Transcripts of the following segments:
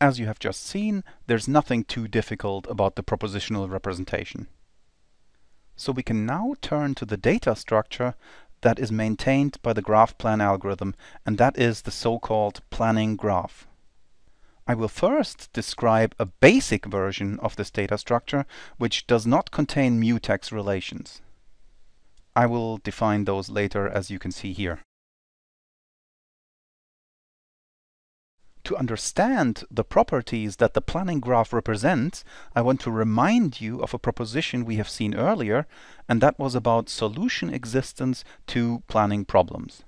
As you have just seen, there's nothing too difficult about the propositional representation. So we can now turn to the data structure that is maintained by the graph plan algorithm, and that is the so-called planning graph. I will first describe a basic version of this data structure, which does not contain mutex relations. I will define those later, as you can see here. To understand the properties that the planning graph represents, I want to remind you of a proposition we have seen earlier, and that was about solution existence to planning problems.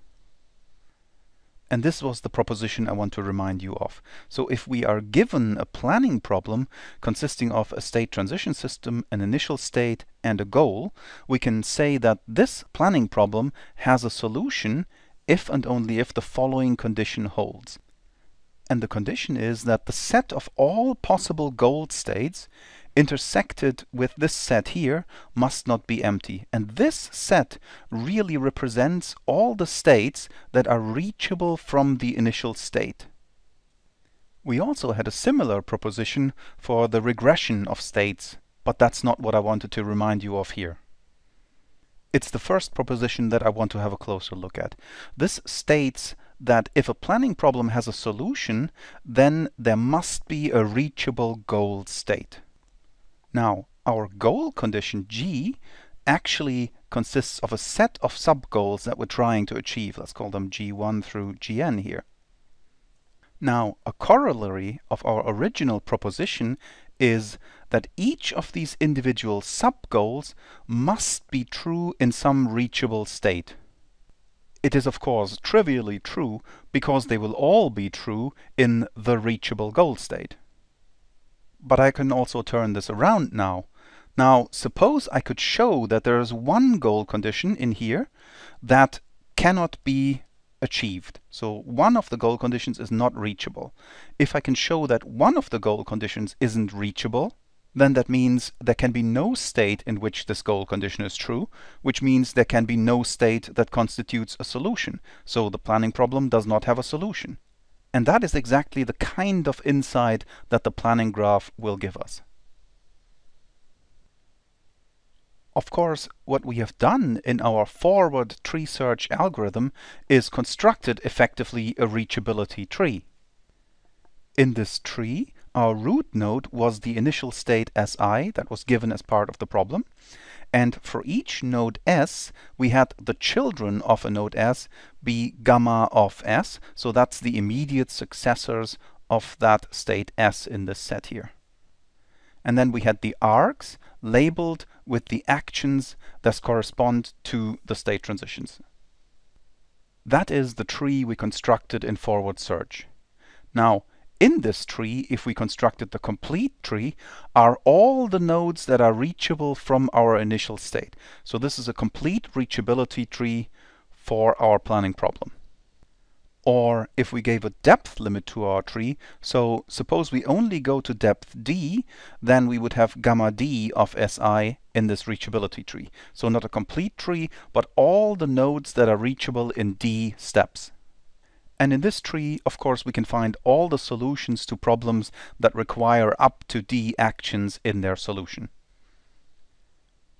And this was the proposition I want to remind you of. So if we are given a planning problem consisting of a state transition system, an initial state, and a goal, we can say that this planning problem has a solution if and only if the following condition holds. And the condition is that the set of all possible goal states intersected with this set here must not be empty. And this set really represents all the states that are reachable from the initial state. We also had a similar proposition for the regression of states, but that's not what I wanted to remind you of here. It's the first proposition that I want to have a closer look at. This states that if a planning problem has a solution, then there must be a reachable goal state. Now, our goal condition G actually consists of a set of sub-goals that we're trying to achieve. Let's call them G1 through Gn here. Now, a corollary of our original proposition is that each of these individual sub-goals must be true in some reachable state. It is, of course, trivially true because they will all be true in the reachable goal state. But I can also turn this around now. Now, suppose I could show that there is one goal condition in here that cannot be achieved. So one of the goal conditions is not reachable. If I can show that one of the goal conditions isn't reachable, then that means there can be no state in which this goal condition is true, which means there can be no state that constitutes a solution. So the planning problem does not have a solution. And that is exactly the kind of insight that the planning graph will give us. Of course, what we have done in our forward tree search algorithm is constructed effectively a reachability tree. In this tree, our root node was the initial state Si that was given as part of the problem. And for each node S, we had the children of a node S be gamma of S. So that's the immediate successors of that state S in this set here. And then we had the arcs labeled with the actions that correspond to the state transitions. That is the tree we constructed in forward search. Now, in this tree, if we constructed the complete tree, are all the nodes that are reachable from our initial state. So this is a complete reachability tree for our planning problem. Or if we gave a depth limit to our tree, so suppose we only go to depth D, then we would have gamma D of Si in this reachability tree. So not a complete tree, but all the nodes that are reachable in D steps. And in this tree, of course, we can find all the solutions to problems that require up to D actions in their solution.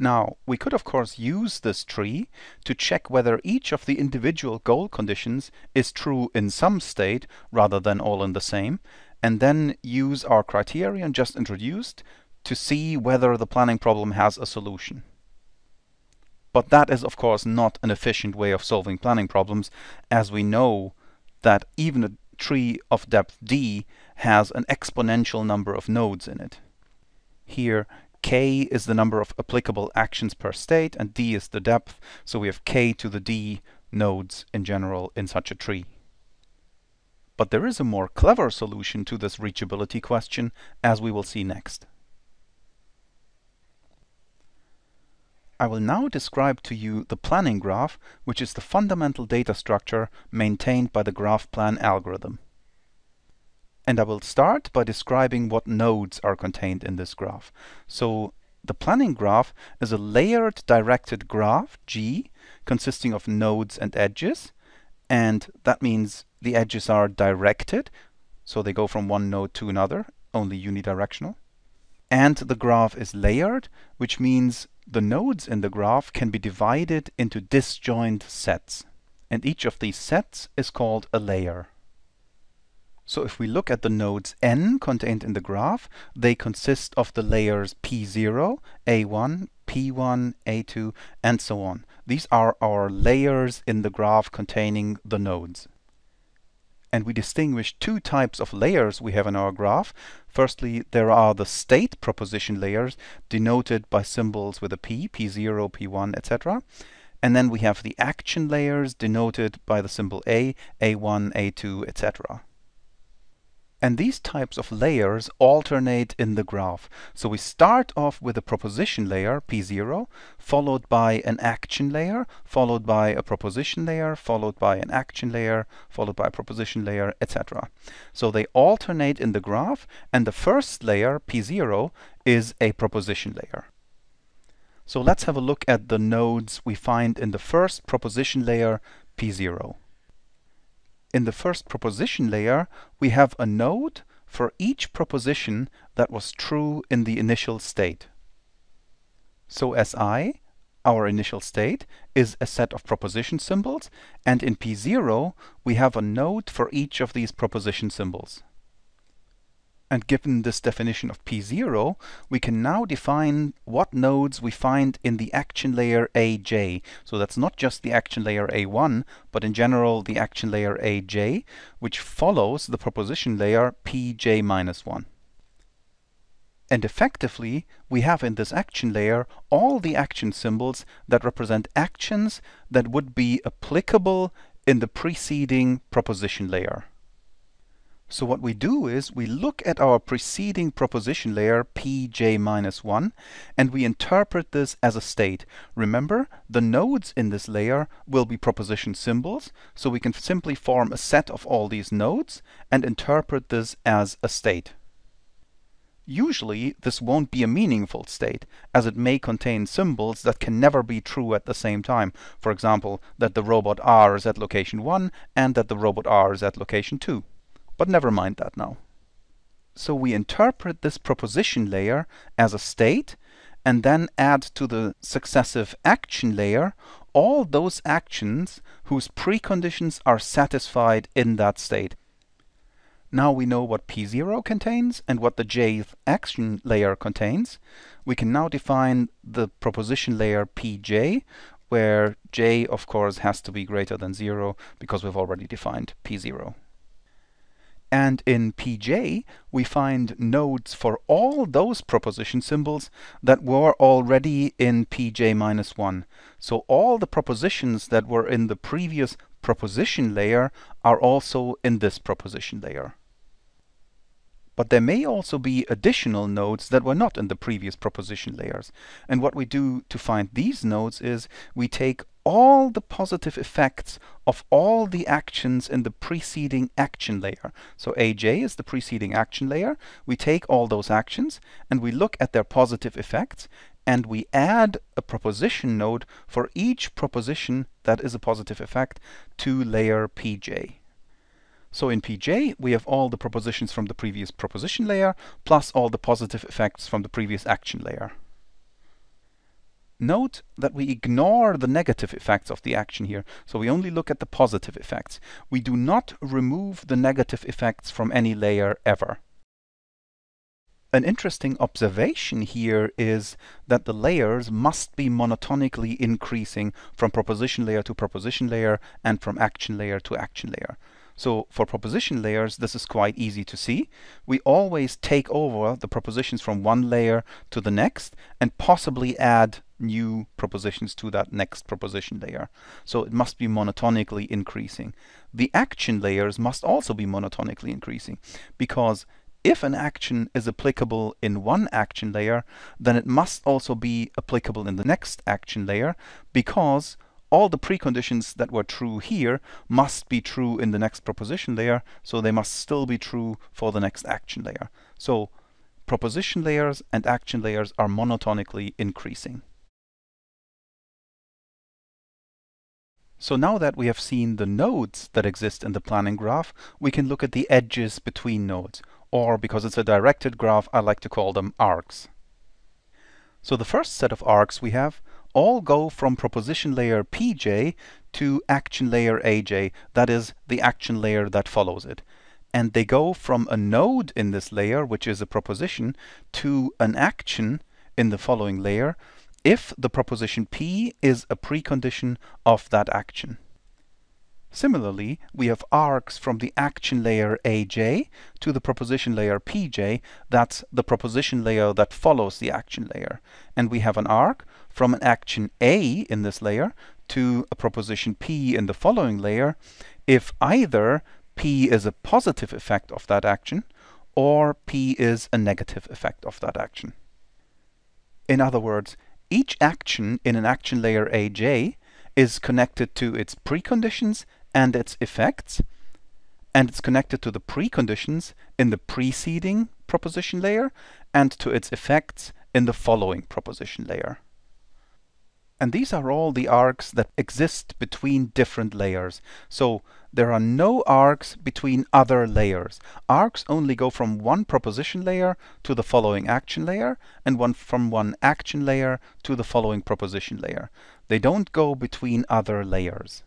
Now, we could, of course, use this tree to check whether each of the individual goal conditions is true in some state rather than all in the same, and then use our criterion just introduced to see whether the planning problem has a solution. But that is, of course, not an efficient way of solving planning problems, as we know that even a tree of depth D has an exponential number of nodes in it. Here, K is the number of applicable actions per state, and D is the depth, so we have K to the D nodes in general in such a tree. But there is a more clever solution to this reachability question, as we will see next. I will now describe to you the planning graph, which is the fundamental data structure maintained by the graph plan algorithm. And I will start by describing what nodes are contained in this graph. So the planning graph is a layered directed graph, G, consisting of nodes and edges. And that means the edges are directed. So they go from one node to another, only unidirectional. And the graph is layered, which means the nodes in the graph can be divided into disjoint sets. And each of these sets is called a layer. So if we look at the nodes n contained in the graph, they consist of the layers P0, A1, P1, A2, and so on. These are our layers in the graph containing the nodes. And we distinguish two types of layers we have in our graph. Firstly, there are the state proposition layers denoted by symbols with a P, P0, P1, etc. And then we have the action layers denoted by the symbol A, A1, A2, etc. And these types of layers alternate in the graph. So we start off with a proposition layer, P0, followed by an action layer, followed by a proposition layer, followed by an action layer, followed by a proposition layer, etc. So they alternate in the graph, and the first layer, P0, is a proposition layer. So let's have a look at the nodes we find in the first proposition layer, P0. In the first proposition layer, we have a node for each proposition that was true in the initial state. So Si, our initial state, is a set of proposition symbols, and in P0 we have a node for each of these proposition symbols. And given this definition of P0, we can now define what nodes we find in the action layer Aj. So that's not just the action layer A1, but in general the action layer Aj, which follows the proposition layer Pj-1. And effectively, we have in this action layer all the action symbols that represent actions that would be applicable in the preceding proposition layer. So what we do is we look at our preceding proposition layer Pj-1 and we interpret this as a state. Remember, the nodes in this layer will be proposition symbols, so we can simply form a set of all these nodes and interpret this as a state. Usually this won't be a meaningful state, as it may contain symbols that can never be true at the same time. For example, that the robot R is at location 1 and that the robot R is at location 2. But never mind that now. So we interpret this proposition layer as a state and then add to the successive action layer all those actions whose preconditions are satisfied in that state. Now we know what P0 contains and what the jth action layer contains. We can now define the proposition layer Pj, where j of course has to be greater than 0 because we've already defined P0. And in Pj, we find nodes for all those proposition symbols that were already in Pj-1. So all the propositions that were in the previous proposition layer are also in this proposition layer. But there may also be additional nodes that were not in the previous proposition layers. And what we do to find these nodes is we take all the positive effects of all the actions in the preceding action layer. So Aj is the preceding action layer. We take all those actions and we look at their positive effects and we add a proposition node for each proposition that is a positive effect to layer Pj. So in Pj we have all the propositions from the previous proposition layer plus all the positive effects from the previous action layer. Note that we ignore the negative effects of the action here, so we only look at the positive effects. We do not remove the negative effects from any layer ever. An interesting observation here is that the layers must be monotonically increasing from proposition layer to proposition layer and from action layer to action layer. So for proposition layers, this is quite easy to see. We always take over the propositions from one layer to the next and possibly add new propositions to that next proposition layer. So it must be monotonically increasing. The action layers must also be monotonically increasing because if an action is applicable in one action layer, then it must also be applicable in the next action layer because all the preconditions that were true here must be true in the next proposition layer, so they must still be true for the next action layer. So proposition layers and action layers are monotonically increasing. So now that we have seen the nodes that exist in the planning graph, we can look at the edges between nodes, or because it's a directed graph, I like to call them arcs. So the first set of arcs we have all go from proposition layer PJ to action layer AJ, that is the action layer that follows it. And they go from a node in this layer, which is a proposition, to an action in the following layer, if the proposition P is a precondition of that action. Similarly, we have arcs from the action layer AJ to the proposition layer PJ, that's the proposition layer that follows the action layer. And we have an arc from an action A in this layer to a proposition P in the following layer, if either P is a positive effect of that action or P is a negative effect of that action. In other words, each action in an action layer AJ is connected to its preconditions and its effects, and it's connected to the preconditions in the preceding proposition layer and to its effects in the following proposition layer. And these are all the arcs that exist between different layers. So there are no arcs between other layers. Arcs only go from one proposition layer to the following action layer, and from one action layer to the following proposition layer. They don't go between other layers.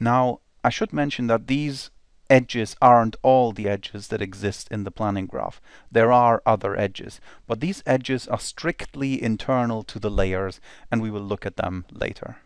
Now, I should mention that these edges aren't all the edges that exist in the planning graph. There are other edges, but these edges are strictly internal to the layers, and we will look at them later.